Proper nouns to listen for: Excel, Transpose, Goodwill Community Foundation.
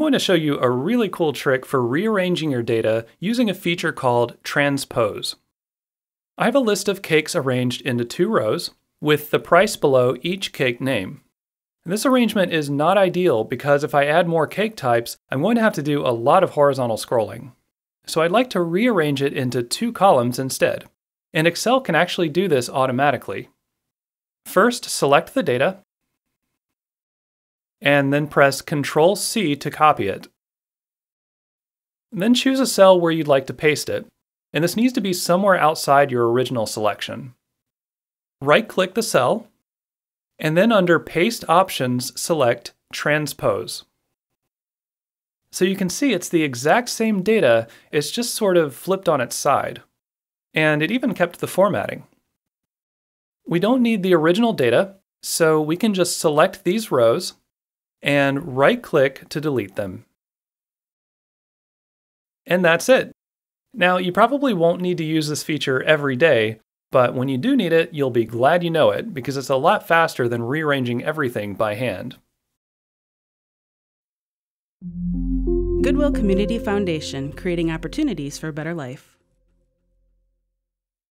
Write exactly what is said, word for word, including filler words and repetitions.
going to show you a really cool trick for rearranging your data using a feature called Transpose. I have a list of cakes arranged into two rows, with the price below each cake name. And this arrangement is not ideal because if I add more cake types, I'm going to have to do a lot of horizontal scrolling. So I'd like to rearrange it into two columns instead. And Excel can actually do this automatically. First, select the data, and then press control C to copy it. And then choose a cell where you'd like to paste it, and this needs to be somewhere outside your original selection. Right-click the cell, and then under Paste Options, select Transpose. So you can see it's the exact same data, it's just sort of flipped on its side. And it even kept the formatting. We don't need the original data, so we can just select these rows and right-click to delete them. And that's it. Now, you probably won't need to use this feature every day, but when you do need it, you'll be glad you know it, because it's a lot faster than rearranging everything by hand. Goodwill Community Foundation, creating opportunities for a better life.